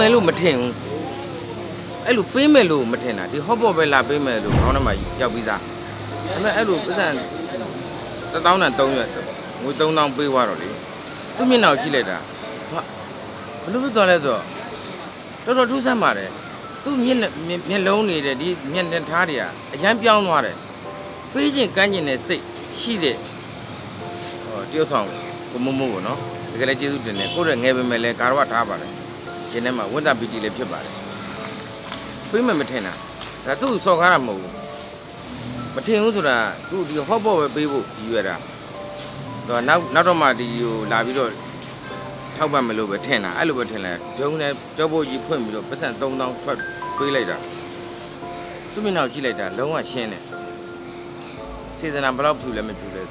Melu Matin Elu Pimelu Matina, the Hobo Bella Pimelu, Honoma Yabiza. And Elu Pisan, the down and down, we don't know be worried. To me now, Gileda. Look at the letter. Do some matter. ตู้မြင့်နဲ့မျက်လုံးနေတယ်ဒီမျက်နှာထားတွေကအရန်ပြောင်းသွားတယ်ပြေးချင်းကန်းကျင်နေစိတ်ရှိတယ်ဟောတယောက်ဆောင်ကိုမမှုဘူးเนาะတကယ်လည်းကျေးဇူးတင်တယ်ကိုယ်လည်းငဲပဲမဲ့လဲကာရဝတ်ထားပါတယ်ရှင်ထဲမှာဝန်တာပီတီလည်းဖြစ်ပါတယ်ပြိမ့်မမထင်တာဒါသူ့စော်ကားတာမဟုတ်ဘူးမထင်ဘူးဆိုတာသူ့ဒီဟောဘောပဲပေးဖို့ယူရတာတော့နောက်တော့မှဒီလိုလာပြီးတော့ How bad my love, ten. I love ten. Don't let double you put me up. Percent don't know what we later. To me now, she later. Don't want shame. Season I'm about to let me do this.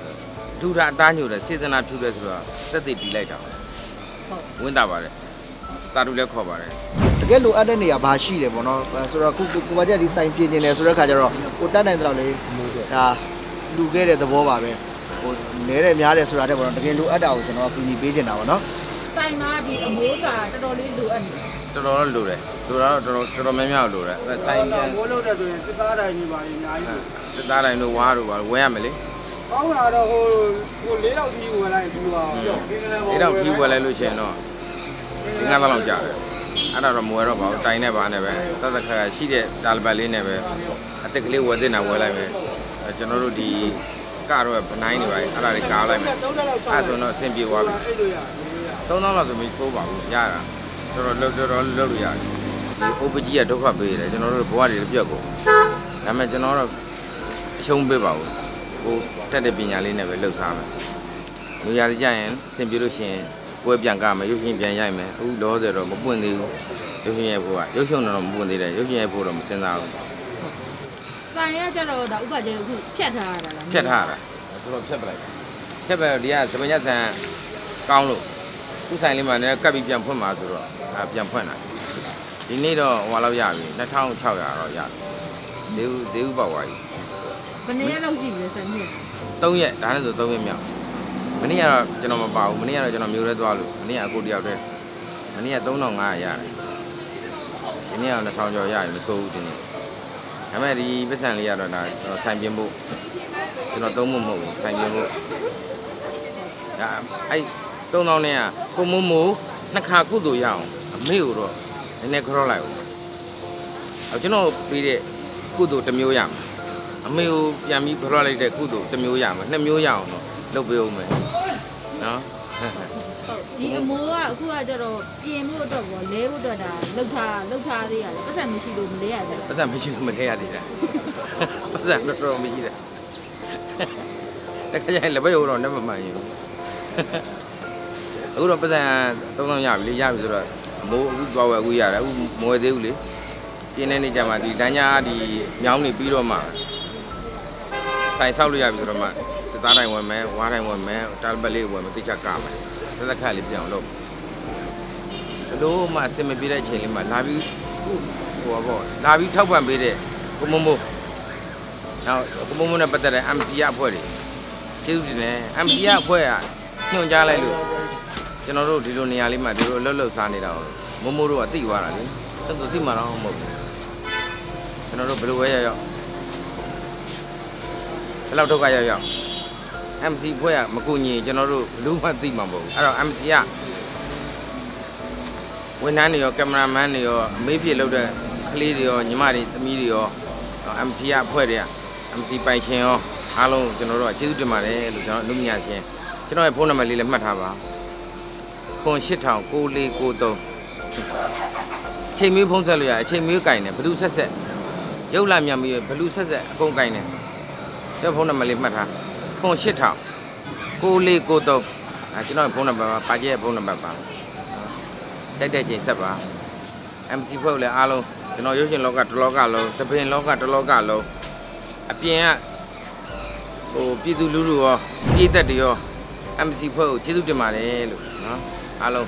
Do that, Daniel. Season I do this. That they be later. When that was it. That will cover it. Again, to add any abashi, you know, so I could go there this time. Pigeon as a cajaro. Utan and do get at the boba. Near me, I just rather want to get to adults and off in the pigeon now. I not be a motor, I don't do it. Don't do it. Don't do it. That's I know. That I know what we are. How are the whole little people when I do? They don't feel well, I lose. No, I don't know more about I never see it. Dalbali never. I take a little dinner while I'm a general D. Car or nine, right? I like car like I don't know, simply what. Don't know to me so well. Yara, Loria. Over the year, took up a general body of Yogo. I met an honor of Shon Bibao, who tended Binali never looks on. We are the giant, simply Lucien, who have young Gama, using Bianyame, who does the Mubundi, using a boy, using a Mubundi, using a boy, send out. Chet Hara, Chevrolet. Yes, when you say, Count, who's I live on a cabin puma to Jampana. You need a Walayami, the town Chaga or Yam. They do boy. Don't yet, I don't know him. Many are General Bow, many are General Muradualu, many are good yard. Many are don't know my yard. Many are the town of Yam, so did it. I'm at the Bessan Yard or San Bimbo. You know, don't move, San Bimbo. I don't know near Homo, Nakakudu Yao, a mule, a necrolio. I don't know, Pide Kudu to Muyam. A mule, Yami Corolli de Kudu to Muyam, and the Muyam, no Billman. No? I don't know. The Caliph down low. Hello, my semi be a chain in my lobby. Lobby top one be there. Come on, move. Now, come on about that. I'm see up for it. Children, I'm see up where you and Jala do. General Didoni Alima do Lolo Sandy down. Momoro, I think you are. That's the thing around. General Blue Way. Hello, Tokaya. MC Boya, Makuni, General Luma Dimambo. MC. When I your cameraman, or maybe a loader, Clidio, Nimari, Medio, MC Aporia, MC Paicheo, Allo, General Childemare, Lumia, General Ponamali Matava, Con Shitao, Cole, Goto, Chemu Ponsalia, Chemu Gaine, Pelusa said, Yolam Yami, Pelusa said, Pongaine, the Ponamali Matava. Con shit out. Coolie Goto. I don't know Bonababa, Padia Bonababa. Teddy Saba. MC Pole Allo, the no using Logalo, the pain Logalo. A Pia O Pidu Lulu or either Dio. MC Pole, Chidu de Mare, Allo.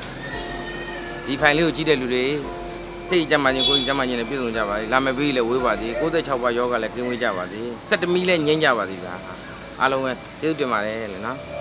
If I knew Gida Lule, say Jamani going Jamani in a building Java, Lamabila, Wivadi, go the Chapa Yoga like in Java, set a million Yavazi. Hello, Tilde Marel, no?